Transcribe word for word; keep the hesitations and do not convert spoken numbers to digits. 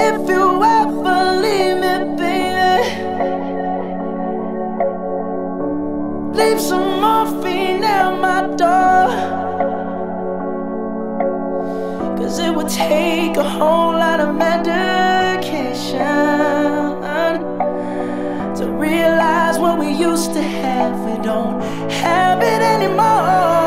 If you ever leave me, baby, leave some morphine at my door, 'cause it would take a whole lot of medication to realize what we used to have. We don't have it anymore.